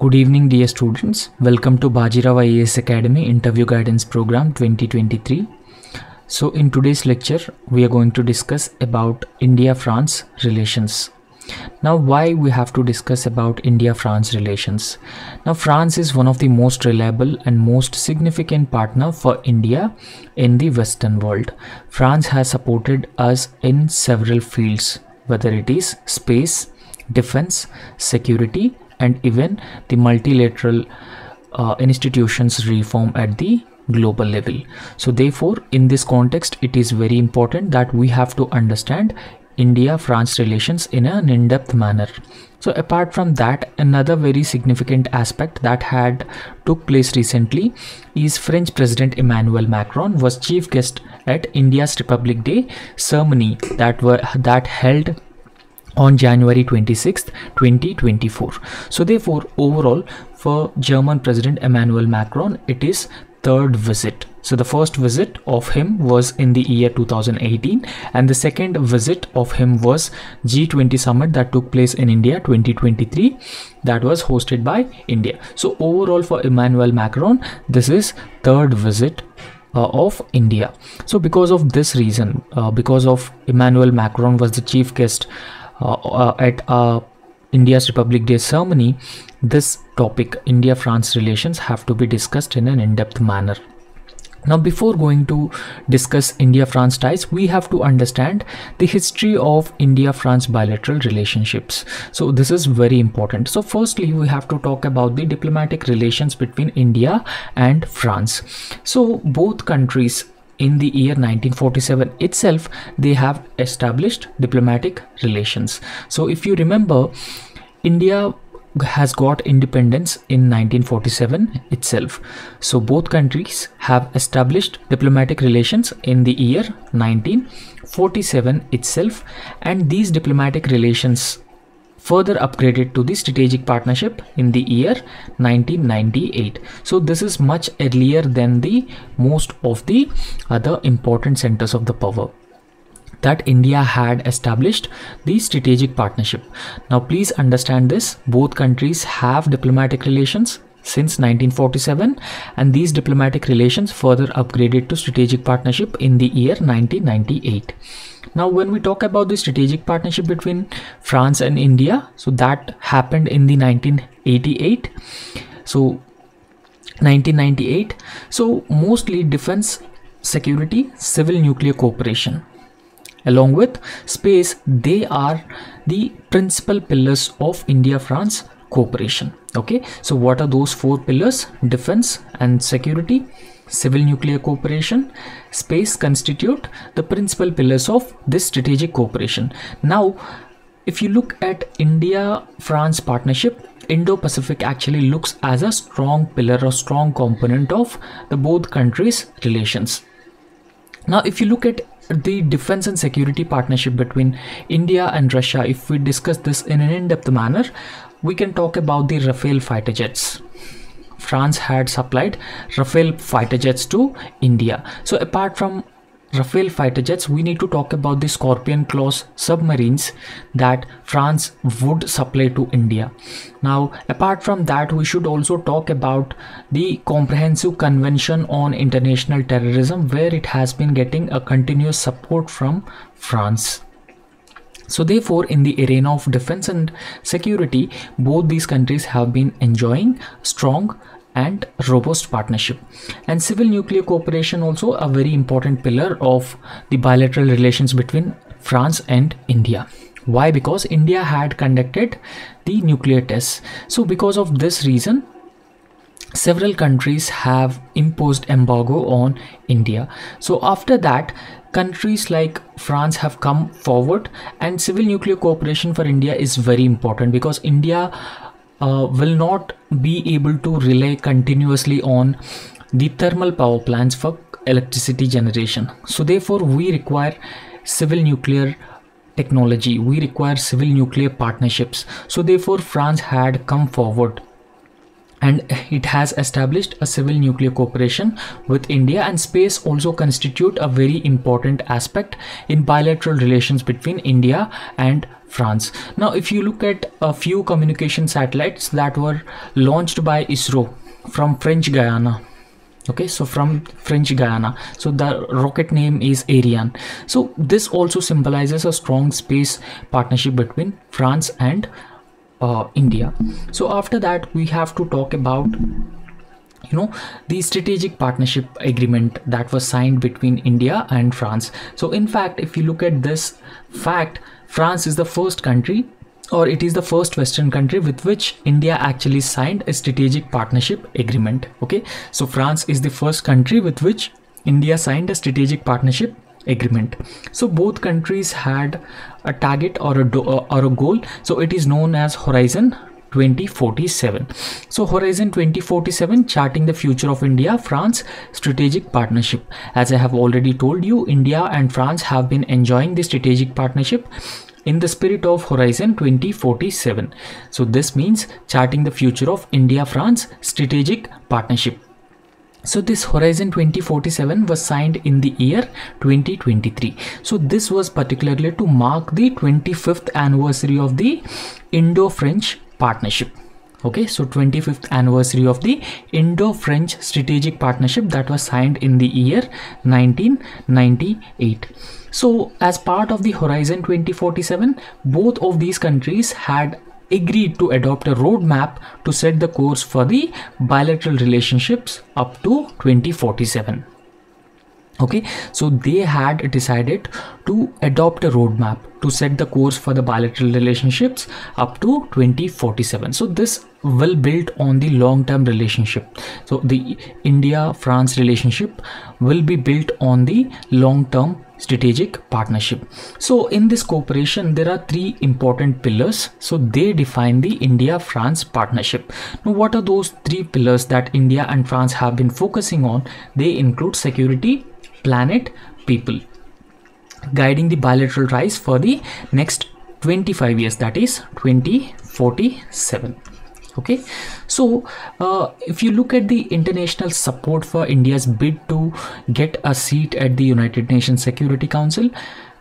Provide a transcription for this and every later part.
Good evening dear students, welcome to Bajirao IAS Academy Interview Guidance Program 2023. So in today's lecture we are going to discuss about India-France relations. Now why we have to discuss about India-France relations? Now France is one of the most reliable and most significant partner for India in the Western world. France has supported us in several fields, whether it is space, defense, security, and even the multilateral institutions reform at the global level. So therefore, in this context, it is very important that we have to understand India-France relations in an in-depth manner. So apart from that, another very significant aspect that had took place recently is French President Emmanuel Macron was chief guest at India's Republic Day ceremony that held on January 26, 2024. So therefore, overall for German President Emmanuel Macron, it is third visit. So the first visit of him was in the year 2018, and the second visit of him was G20 summit that took place in India 2023, that was hosted by India. So overall for Emmanuel Macron, this is third visit of India. So because of this reason, because of Emmanuel Macron was the chief guest at India's Republic Day ceremony, this topic India-France relations have to be discussed in an in-depth manner. Now before going to discuss India-France ties, we have to understand the history of India-France bilateral relationships. So this is very important. So firstly, we have to talk about the diplomatic relations between India and France. So both countries in the year 1947 itself, they have established diplomatic relations. So if you remember, India has got independence in 1947 itself. So both countries have established diplomatic relations in the year 1947 itself, and these diplomatic relations further upgraded to the strategic partnership in the year 1998. So this is much earlier than the most of the other important centers of the power that India had established the strategic partnership. Now please understand this, both countries have diplomatic relations since 1947, and these diplomatic relations further upgraded to strategic partnership in the year 1998. Now when we talk about the strategic partnership between France and India, so that happened in the 1988. So 1998, so mostly defense, security, civil nuclear cooperation along with space, they are the principal pillars of India-France cooperation. Okay, so what are those four pillars? Defense and security, civil nuclear cooperation, space constitute the principal pillars of this strategic cooperation. Now if you look at India-France partnership, Indo-Pacific actually looks as a strong pillar or strong component of the both countries relations. Now if you look at the defense and security partnership between India and Russia, if we discuss this in an in-depth manner, we can talk about the Rafale fighter jets. France had supplied Rafale fighter jets to India. So apart from Rafale fighter jets, we need to talk about the Scorpion Class submarines that France would supply to India. Now apart from that, we should also talk about the Comprehensive Convention on International Terrorism, where it has been getting a continuous support from France. So therefore, in the arena of defense and security, both these countries have been enjoying strong and robust partnership. And civil nuclear cooperation also a very important pillar of the bilateral relations between France and India. Why? Because India had conducted the nuclear tests. So because of this reason, several countries have imposed embargo on India. So after that, countries like France have come forward, and civil nuclear cooperation for India is very important because India will not be able to rely continuously on the thermal power plants for electricity generation. So therefore, we require civil nuclear technology, we require civil nuclear partnerships. So therefore, France had come forward and it has established a civil nuclear cooperation with India, and space also constitute a very important aspect in bilateral relations between India and France. Now, if you look at a few communication satellites that were launched by ISRO from French Guiana. Okay, so from French Guiana, so the rocket name is Ariane. So this also symbolizes a strong space partnership between France and India. So after that, we have to talk about, you know, the strategic partnership agreement that was signed between India and France. So in fact, if you look at this fact, France is the first country, or it is the first Western country with which India actually signed a strategic partnership agreement. Okay, so France is the first country with which India signed a strategic partnership agreement. So both countries had a target or a goal. So it is known as Horizon 2047. So Horizon 2047, charting the future of India, France strategic partnership. As I have already told you, India and France have been enjoying the strategic partnership in the spirit of Horizon 2047. So this means charting the future of India-France strategic partnership. So this Horizon 2047 was signed in the year 2023. So this was particularly to mark the 25th anniversary of the Indo-French partnership. Okay, so 25th anniversary of the Indo-French strategic partnership that was signed in the year 1998. So as part of the Horizon 2047, both of these countries had agreed to adopt a roadmap to set the course for the bilateral relationships up to 2047. Okay, so they had decided to adopt a roadmap to set the course for the bilateral relationships up to 2047. So this will build on the long-term relationship. So the India-France relationship will be built on the long-term strategic partnership. So in this cooperation, there are three important pillars. So they define the India-France partnership. Now, what are those three pillars that India and France have been focusing on? They include security, planet, people, guiding the bilateral ties for the next 25 years, that is 2047. Okay, so if you look at the international support for India's bid to get a seat at the United Nations Security Council,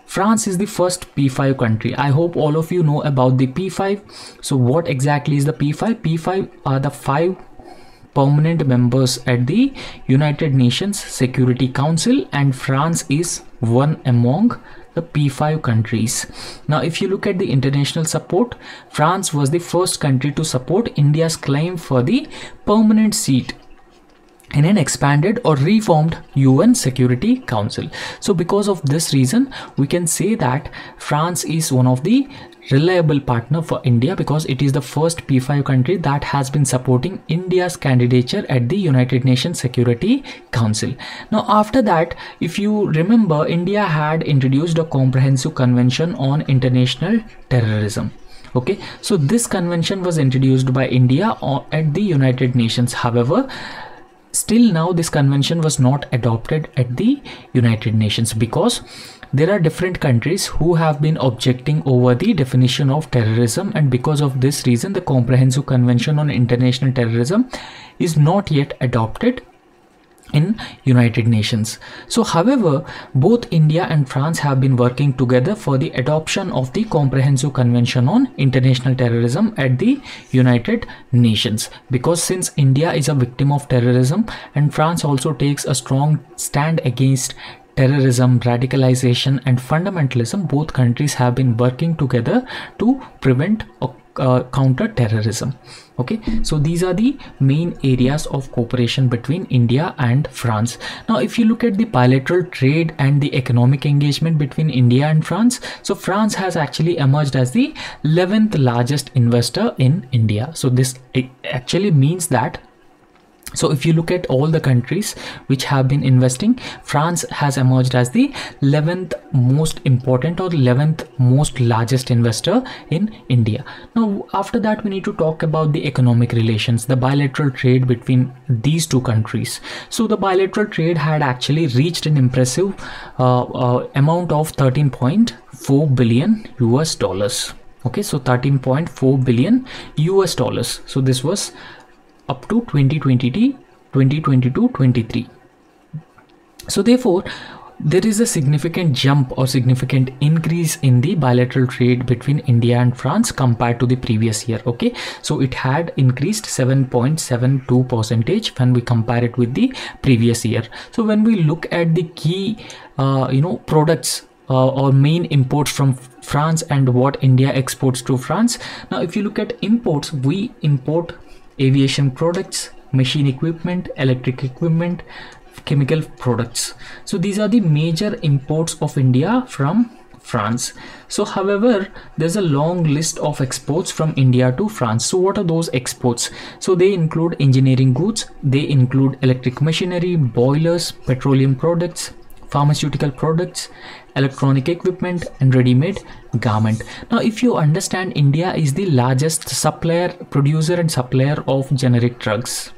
France is the first P5 country. I hope all of you know about the P5. So what exactly is the P5? P5 are the 5 permanent members at the United Nations Security Council, and France is one among the P5 countries. Now, if you look at the international support, France was the first country to support India's claim for the permanent seat in an expanded or reformed UN Security Council. So because of this reason, we can say that France is one of the reliable partner for India, because it is the first P5 country that has been supporting India's candidature at the United Nations Security Council. Now, after that, if you remember, India had introduced a comprehensive convention on international terrorism. Okay, so this convention was introduced by India at the United Nations. However, still now this convention was not adopted at the United Nations, because there are different countries who have been objecting over the definition of terrorism, and because of this reason, the Comprehensive Convention on International Terrorism is not yet adopted in United Nations. So however, both India and France have been working together for the adoption of the Comprehensive Convention on International Terrorism at the United Nations, because since India is a victim of terrorism and France also takes a strong stand against terrorism, radicalization and fundamentalism, both countries have been working together to prevent or counter terrorism. Okay, so these are the main areas of cooperation between India and France. Now, if you look at the bilateral trade and the economic engagement between India and France, so France has actually emerged as the 11th largest investor in India. So this actually means that, so if you look at all the countries which have been investing, France has emerged as the 11th most important or 11th most largest investor in India. Now, after that, we need to talk about the economic relations, the bilateral trade between these two countries. So the bilateral trade had actually reached an impressive amount of $13.4 billion US. Okay, so $13.4 billion US. So this was up to 2022-23. So therefore, There is a significant jump or significant increase in the bilateral trade between India and France compared to the previous year. Okay, so it had increased 7.72% when we compare it with the previous year. So when we look at the key, products or main imports from France and what India exports to France. Now, if you look at imports, we import aviation products, machine equipment, electric equipment, chemical products. So these are the major imports of India from France. So however, there's a long list of exports from India to France. So what are those exports? So they include engineering goods, they include electric machinery, boilers, petroleum products, pharmaceutical products, electronic equipment, and ready-made garment. Now, if you understand, India is the largest supplier, producer and supplier of generic drugs.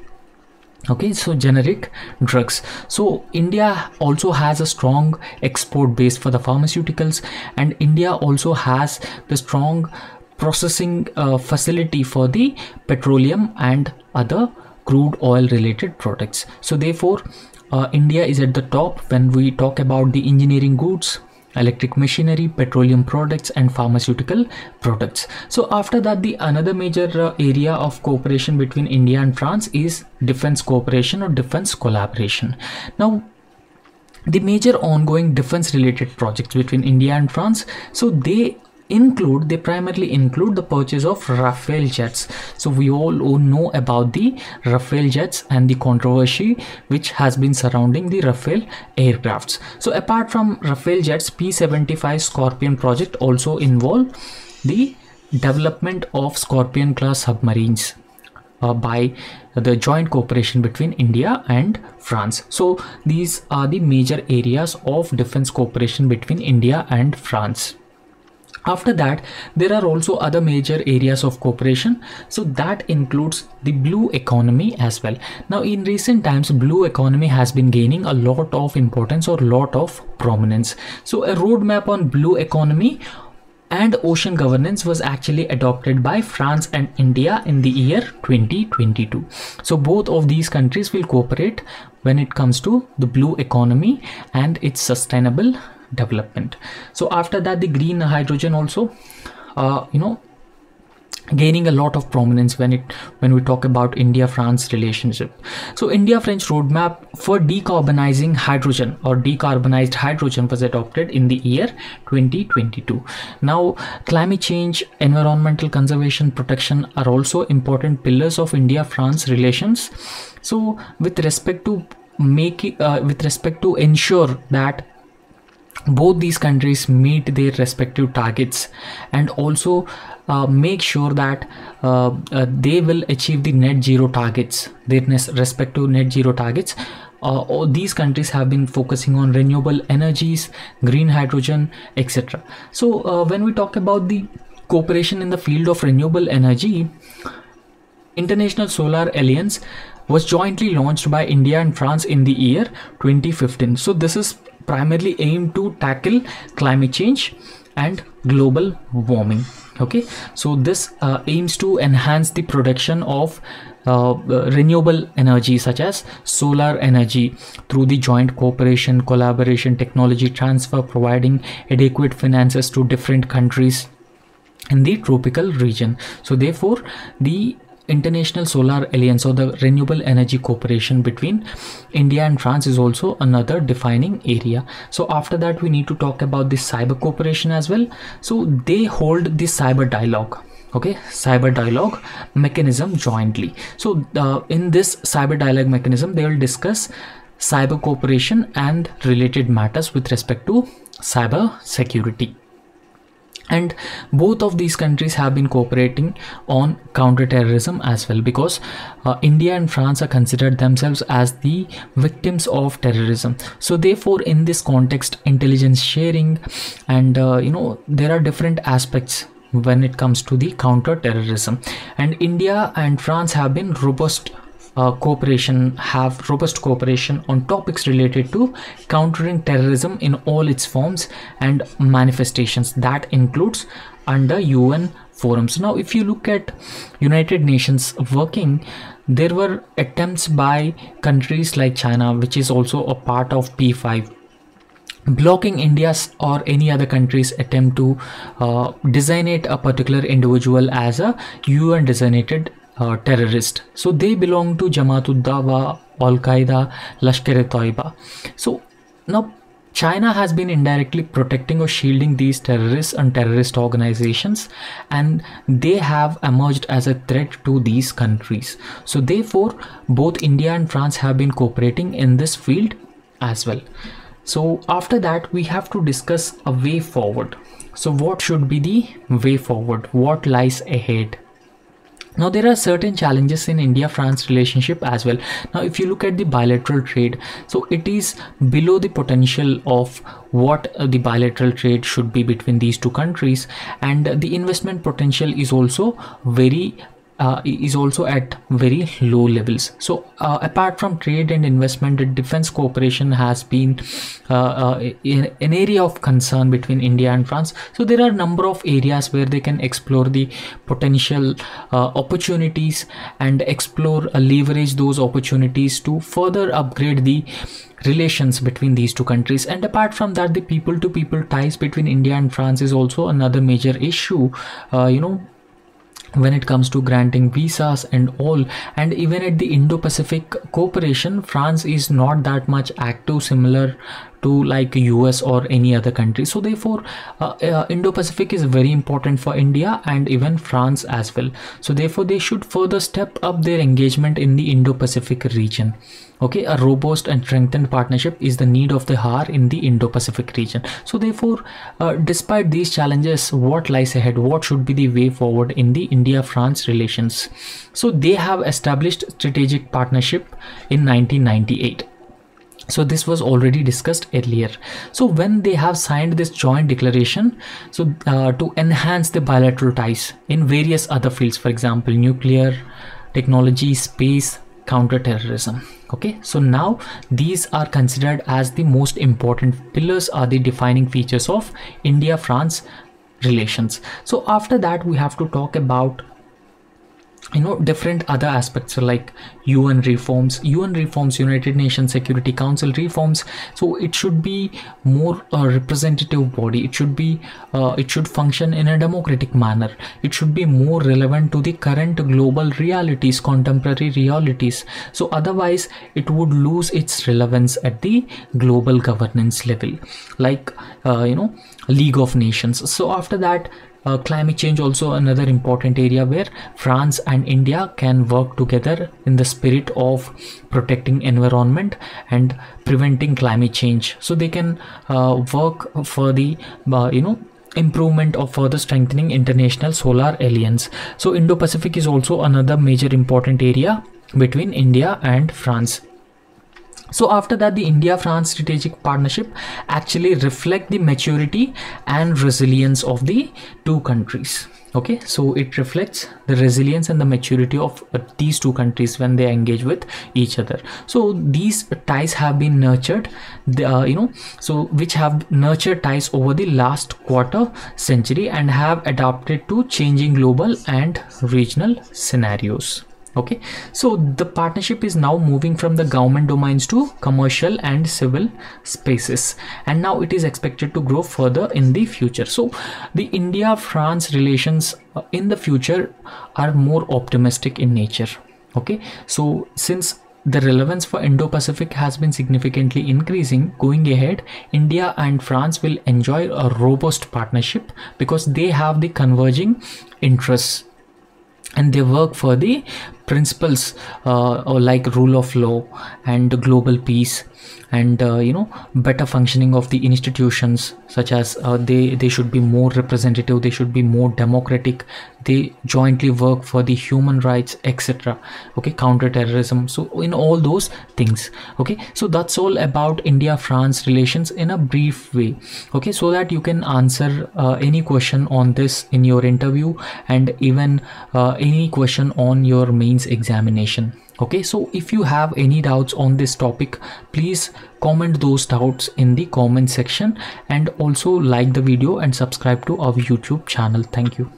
Okay, so generic drugs. So India also has a strong export base for the pharmaceuticals, and India also has the strong processing facility for the petroleum and other crude oil related products. So therefore, India is at the top when we talk about the engineering goods, electric machinery, petroleum products, and pharmaceutical products. So after that, the another major area of cooperation between India and France is defense cooperation or defense collaboration. Now, the major ongoing defense related projects between India and France, so they primarily include the purchase of Rafale jets. So we all know about the Rafale jets and the controversy which has been surrounding the Rafale aircrafts. So apart from Rafale jets, P-75 Scorpion project also involved the development of Scorpion class submarines by the joint cooperation between India and France. So these are the major areas of defense cooperation between India and France. After that, there are also other major areas of cooperation. So that includes the blue economy as well. Now, in recent times, blue economy has been gaining a lot of importance or lot of prominence. So a roadmap on blue economy and ocean governance was actually adopted by France and India in the year 2022. So both of these countries will cooperate when it comes to the blue economy and its sustainable development. So after that, the green hydrogen also gaining a lot of prominence when we talk about India-France relationship. So India-French roadmap for decarbonizing hydrogen or decarbonized hydrogen was adopted in the year 2022. Now, climate change, environmental conservation, protection are also important pillars of India-France relations. So with respect to ensure that both these countries meet their respective targets and also make sure that they will achieve the net zero targets, their respective net zero targets. All these countries have been focusing on renewable energies, green hydrogen, etc. So when we talk about the cooperation in the field of renewable energy, International Solar Alliance was jointly launched by India and France in the year 2015. So this is primarily aimed to tackle climate change and global warming. Okay, so this aims to enhance the production of renewable energy such as solar energy through the joint cooperation, collaboration, technology transfer, providing adequate finances to different countries in the tropical region. So therefore, the International Solar Alliance or the renewable energy cooperation between India and France is also another defining area. So after that, we need to talk about the cyber cooperation as well. So they hold the cyber dialogue, okay, cyber dialogue mechanism jointly. So in this cyber dialogue mechanism, they will discuss cyber cooperation and related matters with respect to cyber security. And both of these countries have been cooperating on counter-terrorism as well, because India and France are considered themselves as the victims of terrorism. So therefore, in this context, intelligence sharing and there are different aspects when it comes to the counter-terrorism. And India and France have been robust cooperation on topics related to countering terrorism in all its forms and manifestations. That includes under UN forums. Now, if you look at United Nations working, there were attempts by countries like China, which is also a part of P5, blocking India's or any other country's attempt to designate a particular individual as a UN designated terrorist. So they belong to Jamaat-ud-Dawa, Al-Qaeda, Lashkar-e-Taiba. So now China has been indirectly protecting or shielding these terrorists and terrorist organizations, and they have emerged as a threat to these countries. So therefore, both India and France have been cooperating in this field as well. So after that, we have to discuss a way forward. So what should be the way forward? What lies ahead? Now there are certain challenges in India-France relationship as well. Now if you look at the bilateral trade, so it is below the potential of what the bilateral trade should be between these two countries, and the investment potential is also at very low levels. So apart from trade and investment, the defense cooperation has been an area of concern between India and France. So there are a number of areas where they can explore the potential opportunities and leverage those opportunities to further upgrade the relations between these two countries. And apart from that, the people-to-people ties between India and France is also another major issue, when it comes to granting visas and all. And even at the Indo-Pacific cooperation, France is not that much active, similar to like US or any other country. So therefore, Indo-Pacific is very important for India and even France as well. So therefore, they should further step up their engagement in the Indo-Pacific region. Okay, a robust and strengthened partnership is the need of the hour in the Indo-Pacific region. So therefore, despite these challenges, what lies ahead? What should be the way forward in the India-France relations? So they have established strategic partnership in 1998. So this was already discussed earlier. So when they have signed this joint declaration, so to enhance the bilateral ties in various other fields, for example, nuclear, technology, space, counter-terrorism. Okay, so now these are considered as the most important pillars, are the defining features of India-France relations. So after that, we have to talk about different other aspects like UN reforms, United Nations Security Council reforms. So it should be more a representative body. It should be it should function in a democratic manner. It should be more relevant to the current global realities, contemporary realities. So otherwise it would lose its relevance at the global governance level, like League of Nations. So after that, climate change also another important area where France and India can work together in the spirit of protecting environment and preventing climate change. So they can work for the improvement or further strengthening International Solar Alliance. So Indo-Pacific is also another major important area between India and France. So after that, the India-France strategic partnership actually reflects the maturity and resilience of the two countries. Okay, so it reflects the resilience and the maturity of these two countries when they engage with each other. So these ties have been nurtured, which have nurtured ties over the last quarter century and have adapted to changing global and regional scenarios. Okay, so the partnership is now moving from the government domains to commercial and civil spaces, and now it is expected to grow further in the future. So the India-France relations in the future are more optimistic in nature. Okay, so since the relevance for Indo-Pacific has been significantly increasing, going ahead, India and France will enjoy a robust partnership because they have the converging interests and they work for the principles like rule of law and global peace and better functioning of the institutions, such as they should be more representative, they should be more democratic, they jointly work for the human rights, etc. Okay, counter-terrorism, so in all those things. Okay, so that's all about India-France relations in a brief way. Okay, so that you can answer any question on this in your interview and even any question on your main examination. Okay, so if you have any doubts on this topic, please comment those doubts in the comment section, and also like the video and subscribe to our YouTube channel. Thank you.